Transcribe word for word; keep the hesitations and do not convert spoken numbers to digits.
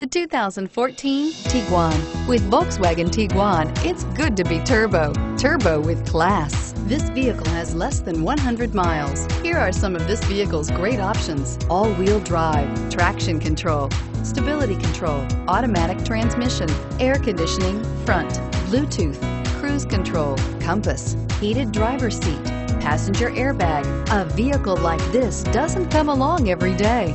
The two thousand fourteen Tiguan. With Volkswagen Tiguan, it's good to be turbo. Turbo with class. This vehicle has less than one hundred miles. Here are some of this vehicle's great options: all-wheel drive, traction control, stability control, automatic transmission, air conditioning, front, Bluetooth, cruise control, compass, heated driver's seat, passenger airbag. A vehicle like this doesn't come along every day.